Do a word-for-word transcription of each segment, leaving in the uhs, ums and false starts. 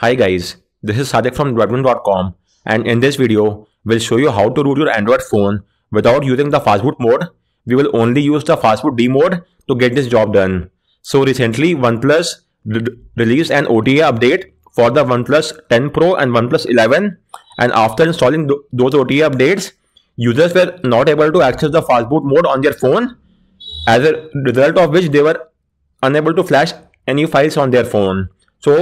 Hi guys, this is Sadiq from droidwin dot com, and in this video, we'll show you how to root your Android phone without using the fastboot mode. We will only use the fastbootd mode to get this job done. So recently, OnePlus released an O T A update for the OnePlus ten Pro and OnePlus eleven, and after installing th those O T A updates, users were not able to access the fastboot mode on their phone, as a result of which they were unable to flash any files on their phone. So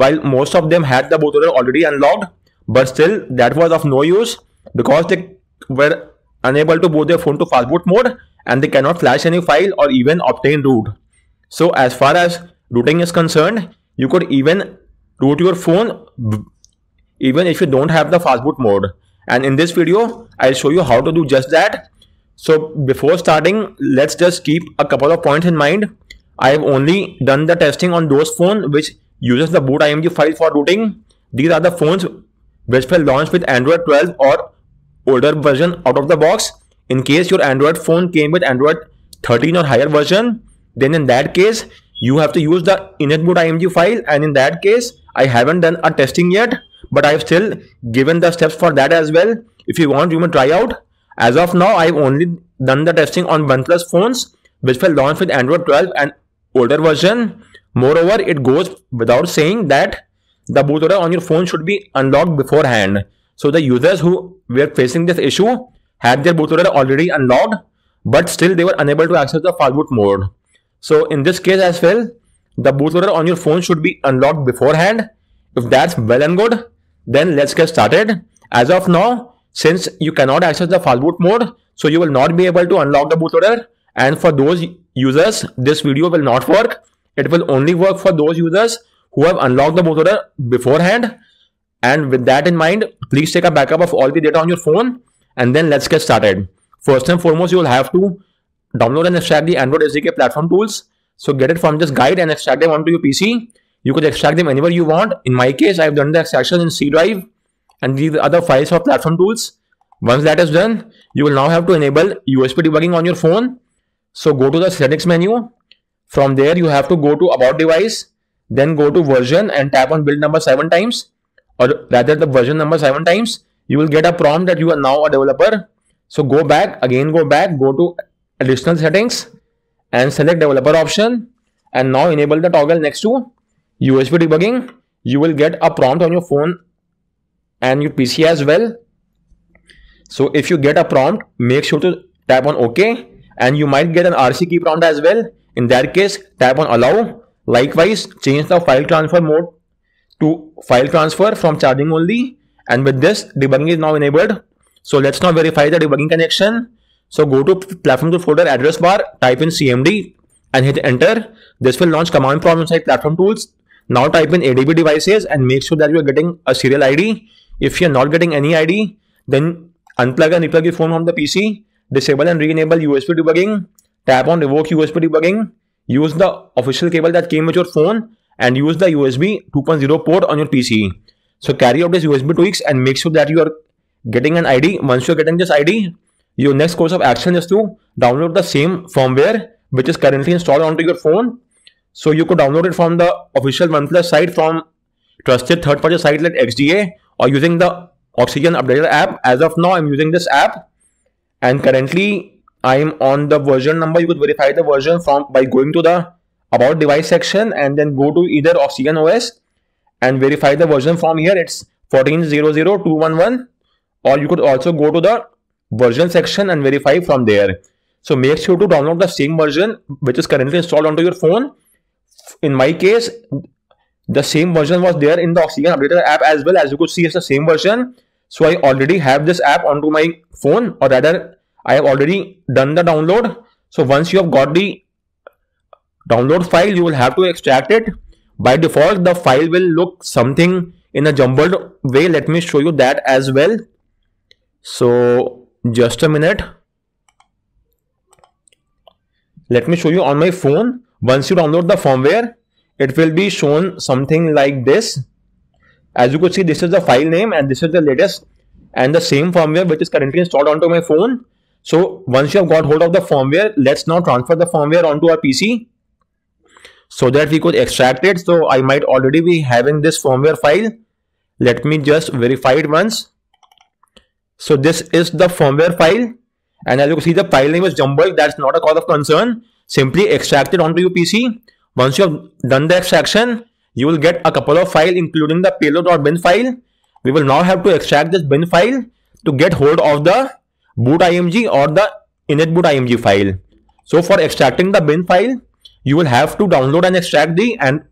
while most of them had the bootloader already unlocked, but still that was of no use because they were unable to boot their phone to fastboot mode and they cannot flash any file or even obtain root. So as far as rooting is concerned, you could even root your phone even if you don't have the fastboot mode. And in this video, I'll show you how to do just that. So before starting, let's just keep a couple of points in mind. I have only done the testing on those phones which uses the boot dot I M G file for rooting. These are the phones which were launched with Android twelve or older version out of the box. In case your Android phone came with Android thirteen or higher version, then in that case, you have to use the init boot dot I M G file, and in that case, I haven't done a testing yet, but I've still given the steps for that as well. If you want, you may try out. As of now, I've only done the testing on OnePlus phones which were launched with Android twelve and older version. Moreover, it goes without saying that the bootloader on your phone should be unlocked beforehand. So the users who were facing this issue had their bootloader already unlocked, but still they were unable to access the fastboot mode. So in this case as well, the bootloader on your phone should be unlocked beforehand. If that's well and good, then let's get started. As of now, since you cannot access the fastboot mode, so you will not be able to unlock the bootloader. And for those users, this video will not work. It will only work for those users who have unlocked the bootloader beforehand. And with that in mind, please take a backup of all the data on your phone. And then let's get started. First and foremost, you will have to download and extract the Android S D K platform tools. So get it from this guide and extract them onto your P C. You could extract them anywhere you want. In my case, I have done the extraction in C drive and these other files of platform tools. Once that is done, you will now have to enable U S B debugging on your phone. So go to the settings menu. From there, you have to go to about device, then go to version and tap on build number seven times, or rather the version number seven times. You will get a prompt that you are now a developer. So go back, again go back, go to additional settings and select developer option, and now enable the toggle next to U S B debugging. You will get a prompt on your phone and your P C as well. So if you get a prompt, make sure to tap on OK, and you might get an R C key prompt as well. In that case, tap on allow. Likewise, change the file transfer mode to file transfer from charging only, and with this, debugging is now enabled. So let's now verify the debugging connection. So go to platform to folder address bar, type in C M D and hit enter. This will launch command prompt inside platform tools. Now type in A D B devices and make sure that you are getting a serial I D. If you are not getting any I D, then unplug and replug your phone from the P C, disable and re-enable U S B debugging, tap on revoke U S B debugging, use the official cable that came with your phone and use the U S B two point oh port on your P C. So carry out these U S B tweaks and make sure that you are getting an I D. Once you are getting this I D, your next course of action is to download the same firmware which is currently installed onto your phone. So you could download it from the official OnePlus site, from trusted third-party site like X D A, or using the Oxygen Updater app. As of now, I'm using this app, and currently I'm on the version number. You could verify the version from by going to the About Device section and then go to either OxygenOS and verify the version from here. It's fourteen oh oh two eleven, or you could also go to the version section and verify from there. So make sure to download the same version which is currently installed onto your phone. In my case, the same version was there in the Oxygen Updater app as well. As you could see, it's the same version. So I already have this app onto my phone, or rather I have already done the download. So once you have got the download file, you will have to extract it. By default, the file will look something in a jumbled way. Let me show you that as well. So just a minute. Let me show you on my phone. Once you download the firmware, it will be shown something like this. As you could see, this is the file name and this is the latest and the same firmware which is currently installed onto my phone. So once you have got hold of the firmware, let's now transfer the firmware onto our P C. so that we could extract it. So I might already be having this firmware file. Let me just verify it once. So this is the firmware file, and as you can see, the file name is jumbled. That's not a cause of concern. Simply extract it onto your P C. Once you have done the extraction, you will get a couple of files, including the payload.bin file. We will now have to extract this bin file to get hold of the boot.img or the init boot.img file. So for extracting the bin file, you will have to download and extract the, and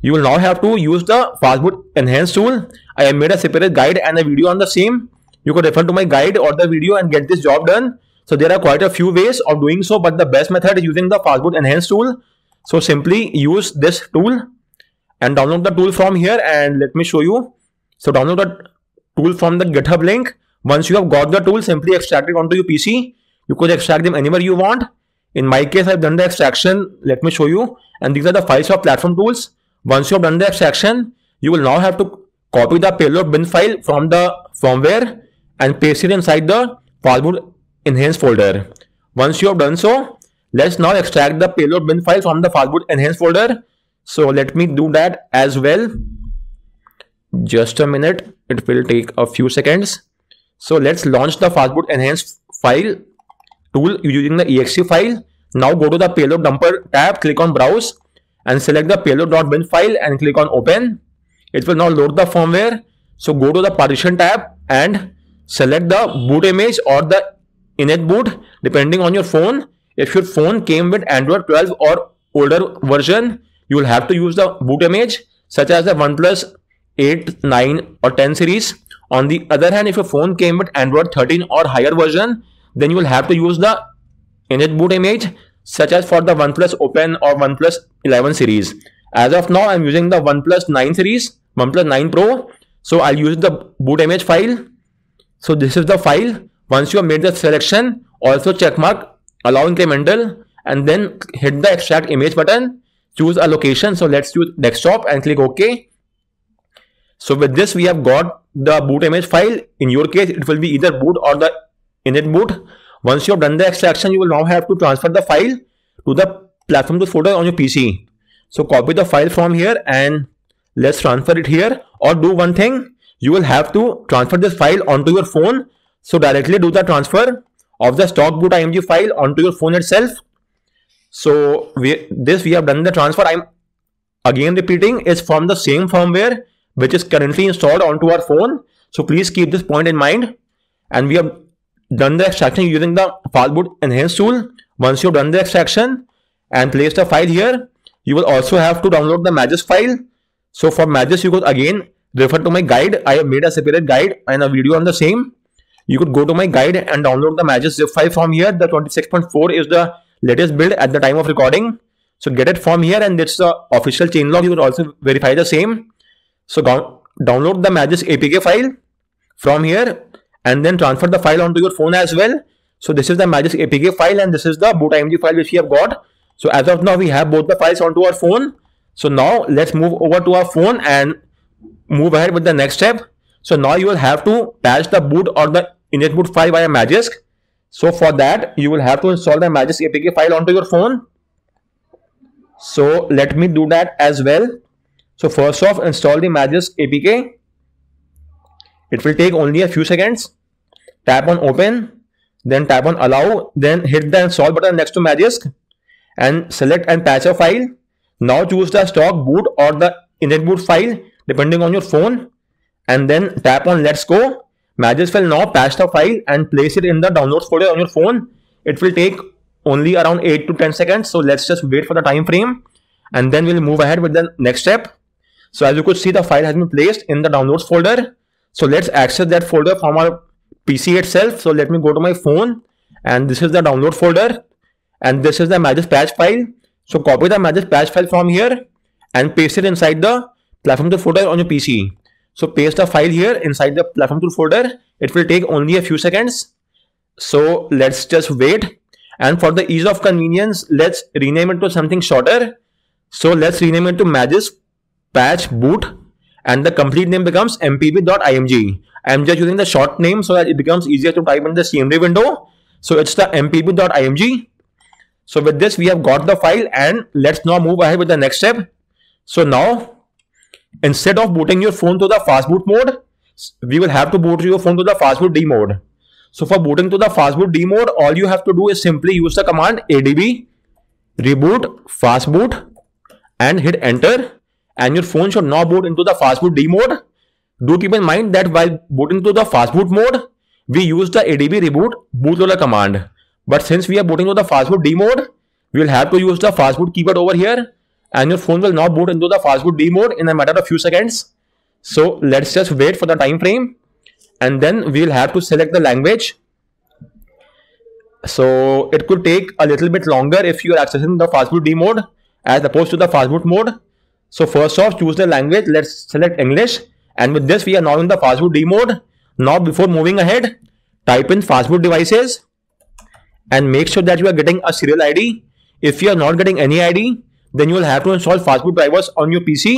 you will now have to use the fastboot enhance tool. I have made a separate guide and a video on the same. You could refer to my guide or the video and get this job done. So there are quite a few ways of doing so, but the best method is using the fastboot enhance tool. So simply use this tool and download the tool from here, and let me show you. So download the tool from the GitHub link. Once you have got the tool, simply extract it onto your P C. You could extract them anywhere you want. In my case, I've done the extraction. Let me show you. And these are the files of platform tools. Once you have done the extraction, you will now have to copy the payload bin file from the firmware and paste it inside the fastboot enhance folder. Once you have done so, let's now extract the payload bin file from the fastboot enhance folder. So let me do that as well. Just a minute. It will take a few seconds. So let's launch the fastboot enhance file tool using the exe file. Now go to the payload dumper tab, click on browse, and select the payload.bin file and click on open. It will now load the firmware. So go to the partition tab and select the boot image or the init boot depending on your phone. If your phone came with Android twelve or older version, you will have to use the boot image such as the OnePlus eight, nine or ten series. On the other hand, if your phone came with Android thirteen or higher version, then you will have to use the init boot image such as for the OnePlus Open or OnePlus eleven series. As of now, I am using the OnePlus nine series, OnePlus nine Pro. So I'll use the boot image file. So this is the file. Once you have made the selection, also check mark allow incremental, and then hit the extract image button. Choose a location. So let's choose desktop and click OK. So with this, we have got the boot image file. In your case, it will be either boot or the init boot. Once you have done the extraction, you will now have to transfer the file to the platform tools folder on your P C. So copy the file from here and let's transfer it here. Or do one thing, you will have to transfer this file onto your phone. So directly do the transfer of the stock boot.img file onto your phone itself. So we, this we have done the transfer. I'm again repeating, is from the same firmware which is currently installed onto our phone. So please keep this point in mind. And we have done the extraction using the fastboot enhance tool. Once you've done the extraction and place the file here, you will also have to download the Magisk file. So for Magisk, you could again refer to my guide. I have made a separate guide and a video on the same. You could go to my guide and download the Magisk zip file from here. The twenty-six point four is the latest build at the time of recording. So get it from here, and it's the official chain log. You could also verify the same. So download the Magisk A P K file from here and then transfer the file onto your phone as well. So this is the Magisk A P K file and this is the boot.img file which we have got. So as of now, we have both the files onto our phone. So now let's move over to our phone and move ahead with the next step. So now you will have to patch the boot or the init boot file via Magisk. So for that, you will have to install the Magisk A P K file onto your phone. So let me do that as well. So first off, install the Magisk A P K. It will take only a few seconds. Tap on open, then tap on allow, then hit the install button next to Magisk and select and patch a file. Now choose the stock boot or the init boot file depending on your phone, and then tap on let's go. Magisk will now patch the file and place it in the downloads folder on your phone. It will take only around eight to ten seconds. So let's just wait for the time frame and then we'll move ahead with the next step. So as you could see, the file has been placed in the downloads folder. So let's access that folder from our P C itself. So let me go to my phone, and this is the download folder and this is the Magisk patch file. So copy the Magisk patch file from here and paste it inside the platform tools folder on your P C. So paste the file here inside the platform tool folder. It will take only a few seconds. So let's just wait. And for the ease of convenience, let's rename it to something shorter. So let's rename it to Magisk patch boot, and the complete name becomes mpb.img. I am just using the short name so that it becomes easier to type in the C M D window. So it's the mpb.img. So with this, we have got the file, and let's now move ahead with the next step. So now, instead of booting your phone to the fastboot mode, we will have to boot your phone to the fastbootd mode. So for booting to the fastbootd mode, all you have to do is simply use the command A D B reboot fastboot and hit enter, and your phone should now boot into the fastbootd mode. Do keep in mind that while booting to the fastboot mode, we use the A D B reboot bootloader command. But since we are booting to the fastbootd mode, we will have to use the fastboot keyword over here, and your phone will now boot into the fastbootd mode in a matter of few seconds. So let's just wait for the time frame, and then we will have to select the language. So it could take a little bit longer if you are accessing the fastbootd mode as opposed to the fastboot mode. So first off, choose the language. Let's select English, and with this we are now in the fastbootd mode. Now before moving ahead, type in fastboot devices and make sure that you are getting a serial I D. If you are not getting any I D, then you will have to install fastboot drivers on your P C.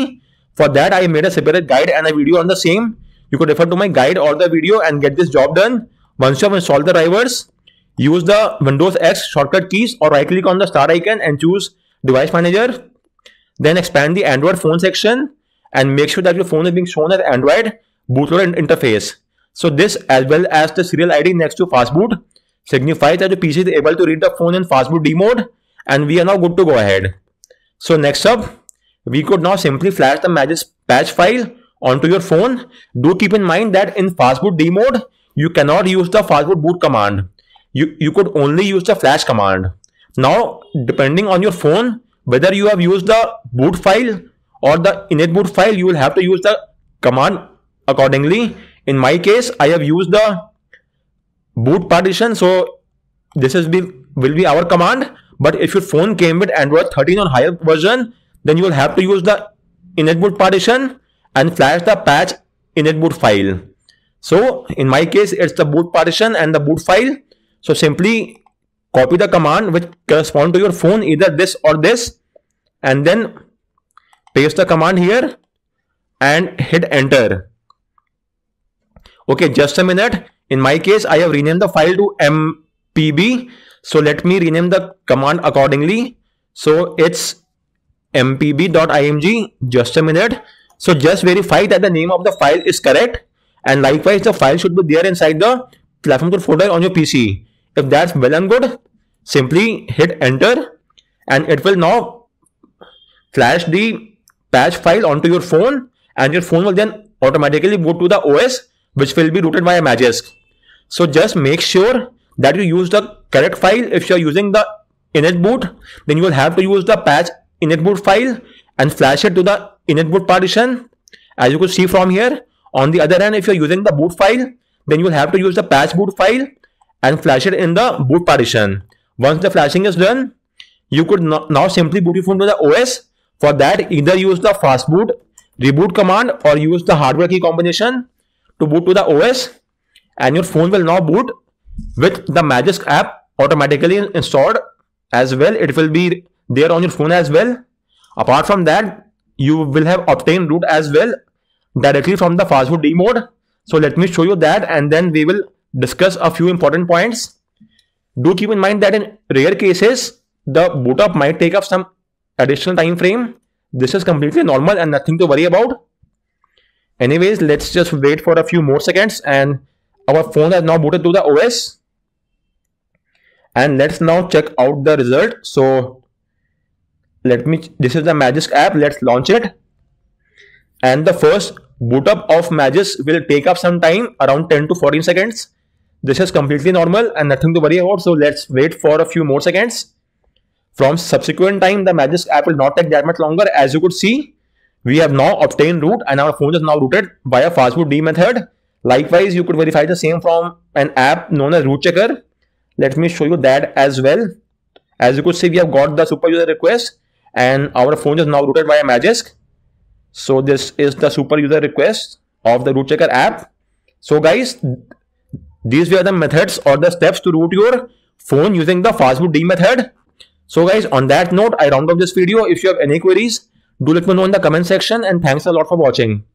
For that, I made a separate guide and a video on the same. You could refer to my guide or the video and get this job done. Once you have installed the drivers, use the Windows X shortcut keys or right click on the star icon and choose Device Manager. Then expand the Android phone section and make sure that your phone is being shown as Android bootloader interface. So this, as well as the serial I D next to fastboot, signifies that the P C is able to read the phone in fastbootd mode, and we are now good to go ahead. So next up, we could now simply flash the Magisk patch file onto your phone. Do keep in mind that in fastbootd mode, you cannot use the fastboot boot command. You, you could only use the flash command. Now, depending on your phone, whether you have used the boot file or the init boot file, you will have to use the command accordingly. In my case, I have used the boot partition, so this is be, will be our command. But if your phone came with Android thirteen or higher version, then you will have to use the init boot partition and flash the patch init boot file. So in my case, it's the boot partition and the boot file. So simply copy the command which corresponds to your phone, either this or this, and then paste the command here and hit enter. Okay, just a minute. In my case, I have renamed the file to M P B. So let me rename the command accordingly. So it's m p b dot i m g. Just a minute. So just verify that the name of the file is correct, and likewise the file should be there inside the platform code folder on your P C. If that's well and good, simply hit enter, and it will now flash the patch file onto your phone, and your phone will then automatically boot to the O S, which will be rooted by a Magisk. So just make sure that you use the correct file. If you are using the init boot, then you will have to use the patch init boot file and flash it to the init boot partition, as you could see from here. On the other hand, if you are using the boot file, then you will have to use the patch boot file and flash it in the boot partition. Once the flashing is done, you could now simply boot your phone to the O S. For that, either use the fastboot reboot command or use the hardware key combination to boot to the O S, and your phone will now boot with the Magisk app automatically installed as well. It will be there on your phone as well. Apart from that, you will have obtained root as well directly from the fastbootd mode. So let me show you that, and then we will discuss a few important points. Do keep in mind that in rare cases, the boot up might take up some additional time frame. This is completely normal and nothing to worry about. Anyways, let's just wait for a few more seconds, and our phone has now booted to the O S, and let's now check out the result. So let me, this is the Magisk app. Let's launch it, and the first boot up of Magisk will take up some time, around ten to fourteen seconds. This is completely normal and nothing to worry about. So let's wait for a few more seconds. From subsequent time, the Magisk app will not take that much longer. As you could see, we have now obtained root, and our phone is now rooted via fastbootd method. Likewise, you could verify the same from an app known as root checker. Let me show you that as well. As you could see, we have got the super user request, and our phone is now rooted by a Magisk. So this is the super user request of the root checker app. So guys, these were the methods or the steps to root your phone using the fastbootd method. So guys, on that note, I round up this video. If you have any queries, do let me know in the comment section, and thanks a lot for watching.